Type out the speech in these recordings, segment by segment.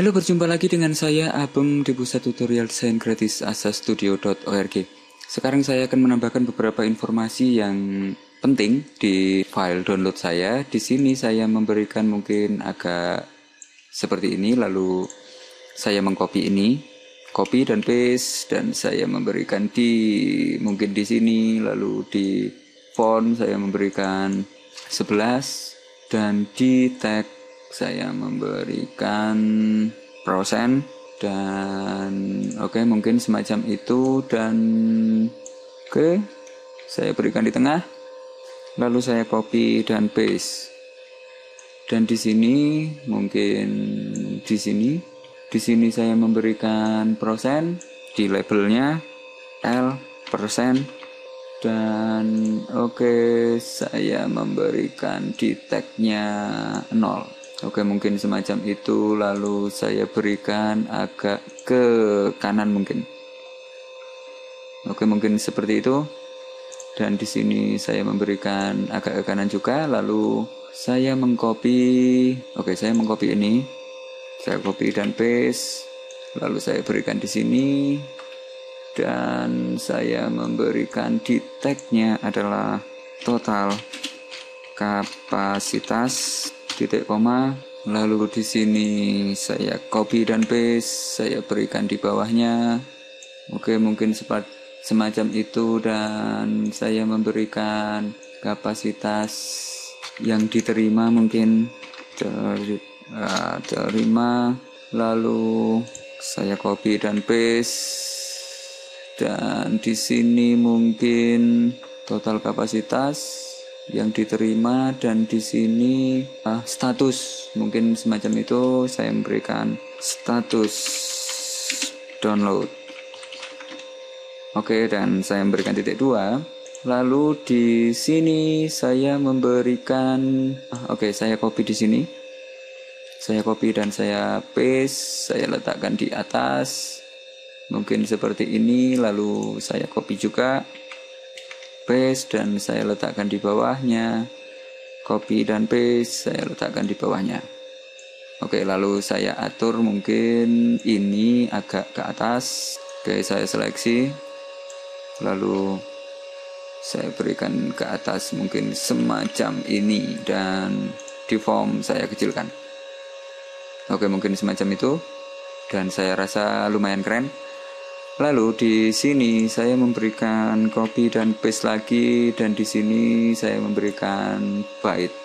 Halo, berjumpa lagi dengan saya Abem di pusat tutorial desain gratis asastudio.org. Sekarang saya akan menambahkan beberapa informasi yang penting di file download saya. Di sini saya memberikan mungkin agak seperti ini, lalu saya mengcopy ini, copy dan paste, dan saya memberikan di mungkin di sini, lalu di font saya memberikan 11 dan di tag saya memberikan %, dan oke, mungkin semacam itu, dan oke, saya berikan di tengah, lalu saya copy dan paste, dan di sini mungkin di sini saya memberikan %, di labelnya %, dan oke, saya memberikan di tagnya 0. Oke, mungkin semacam itu, lalu saya berikan agak ke kanan mungkin. Oke, mungkin seperti itu. Dan di sini saya memberikan agak ke kanan juga, lalu saya mengcopy. Oke, saya mengcopy ini. Saya copy dan paste, lalu saya berikan di sini. Dan saya memberikan di tag-nya adalah total kapasitas titik koma, lalu di sini saya copy dan paste, saya berikan di bawahnya. Oke, mungkin semacam itu, dan saya memberikan kapasitas yang diterima mungkin terima, lalu saya copy dan paste, dan di sini mungkin total kapasitas yang diterima, dan di sini status mungkin semacam itu, saya memberikan status download. Oke, dan saya memberikan titik 2, lalu di sini saya memberikan oke, saya copy di sini, saya copy dan saya paste, saya letakkan di atas mungkin seperti ini, lalu saya copy juga, paste, dan saya letakkan di bawahnya, copy dan paste, saya letakkan di bawahnya. Oke, lalu saya atur mungkin ini agak ke atas. Oke, saya seleksi, lalu saya berikan ke atas mungkin semacam ini, dan di form saya kecilkan. Oke, mungkin semacam itu, dan saya rasa lumayan keren. Lalu di sini saya memberikan copy dan paste lagi, dan di sini saya memberikan byte.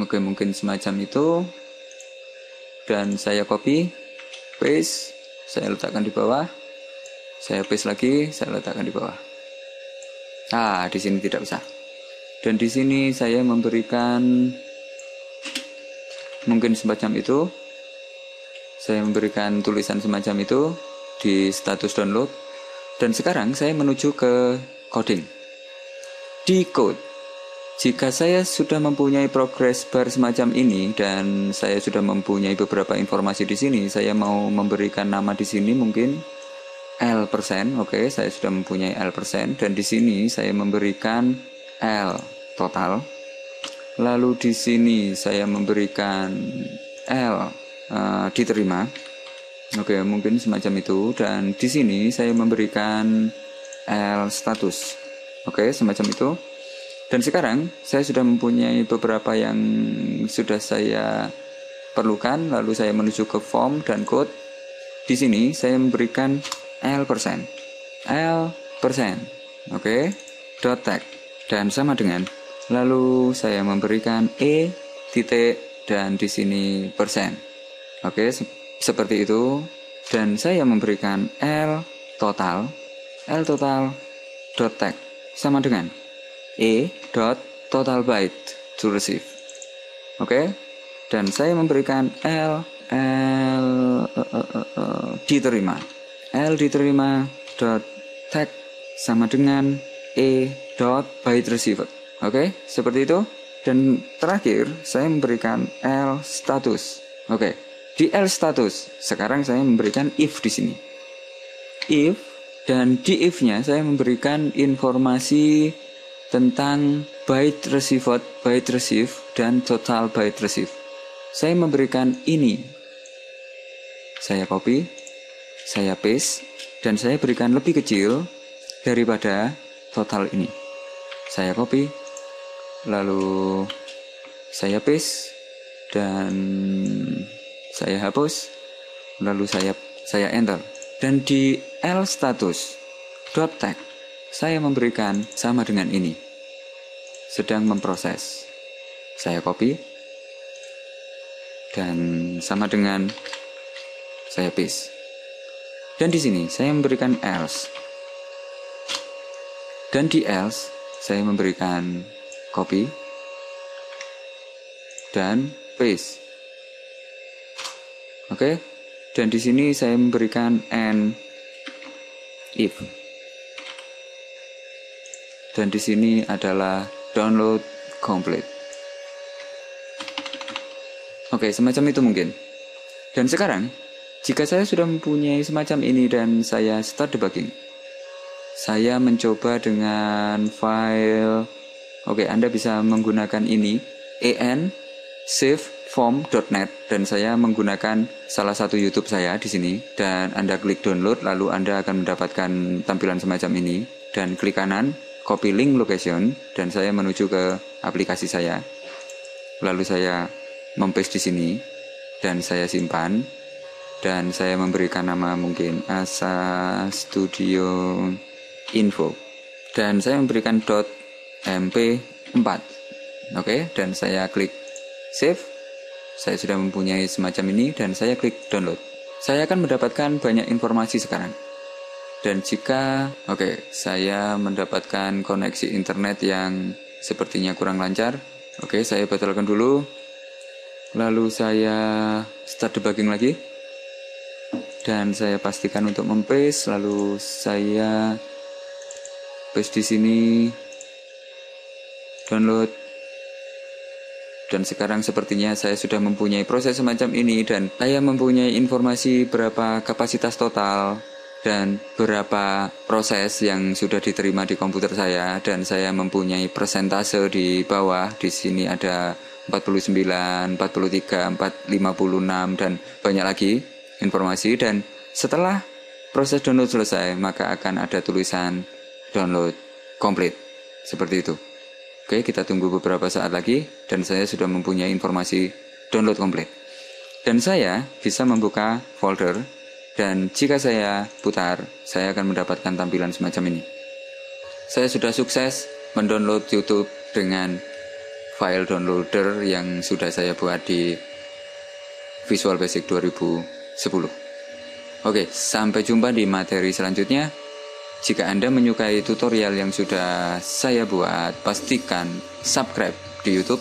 Oke, mungkin semacam itu, dan saya copy, paste, saya letakkan di bawah, saya paste lagi, saya letakkan di bawah. Di sini tidak usah. Dan di sini saya memberikan mungkin semacam itu. Saya memberikan tulisan semacam itu di status download, dan sekarang saya menuju ke coding. Di code, jika saya sudah mempunyai progress bar semacam ini, dan saya sudah mempunyai beberapa informasi di sini, saya mau memberikan nama di sini mungkin %. Oke, saya sudah mempunyai %, dan di sini saya memberikan total. Lalu di sini saya memberikan diterima. Oke, mungkin semacam itu, dan di sini saya memberikan status. Oke, semacam itu. Dan sekarang saya sudah mempunyai beberapa yang sudah saya perlukan, lalu saya menuju ke form dan code. Di sini saya memberikan %. Oke, dot tag dan sama dengan, lalu saya memberikan titik, dan di sini %. Oke, seperti itu, dan saya memberikan total, dot tag sama dengan dot total byte to receive. Oke, dan saya memberikan diterima, dot tag sama dengan dot byte receiver. Oke, seperti itu, dan terakhir saya memberikan status. Oke. Di status, sekarang saya memberikan if di sini. If, dan di if-nya saya memberikan informasi tentang byte received, byte received, dan total byte received. Saya memberikan ini. Saya copy, saya paste, dan saya berikan lebih kecil daripada total ini. Saya copy, lalu saya paste, dan saya hapus, lalu saya enter. Dan di L status dot tag, saya memberikan sama dengan ini. Sedang memproses. Saya copy, dan sama dengan saya paste. Dan di sini saya memberikan else. Dan di else saya memberikan copy dan paste. Oke. Dan di sini saya memberikan and if. Dan di sini adalah download complete. Oke, semacam itu mungkin. Dan sekarang, jika saya sudah mempunyai semacam ini dan saya start debugging, saya mencoba dengan file. Oke, Anda bisa menggunakan ini, en saveform.net, dan saya menggunakan salah satu YouTube saya di sini, dan Anda klik download, lalu Anda akan mendapatkan tampilan semacam ini, dan klik kanan, copy link location, dan saya menuju ke aplikasi saya, lalu saya mempaste di sini, dan saya simpan, dan saya memberikan nama mungkin asastudio info, dan saya memberikan .mp4. Oke, dan saya klik save. Saya sudah mempunyai semacam ini dan saya klik download. Saya akan mendapatkan banyak informasi sekarang. Dan jika, oke, saya mendapatkan koneksi internet yang sepertinya kurang lancar. Oke, saya batalkan dulu. Lalu saya start debugging lagi. Dan saya pastikan untuk mempaste, lalu saya paste di sini. Download. Dan sekarang sepertinya saya sudah mempunyai proses semacam ini, dan saya mempunyai informasi berapa kapasitas total dan berapa proses yang sudah diterima di komputer saya, dan saya mempunyai persentase di bawah. Di sini ada 49, 43, 4, 56, dan banyak lagi informasi. Dan setelah proses download selesai, maka akan ada tulisan download complete. Seperti itu. Oke, kita tunggu beberapa saat lagi, dan saya sudah mempunyai informasi download komplit. Dan saya bisa membuka folder, dan jika saya putar, saya akan mendapatkan tampilan semacam ini. Saya sudah sukses mendownload YouTube dengan file downloader yang sudah saya buat di Visual Basic 2010. Oke, sampai jumpa di materi selanjutnya. Jika Anda menyukai tutorial yang sudah saya buat, pastikan subscribe di YouTube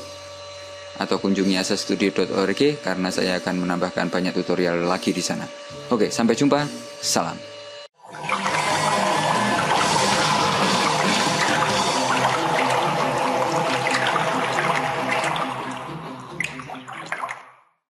atau kunjungi asastudio.org, karena saya akan menambahkan banyak tutorial lagi di sana. Oke, sampai jumpa. Salam.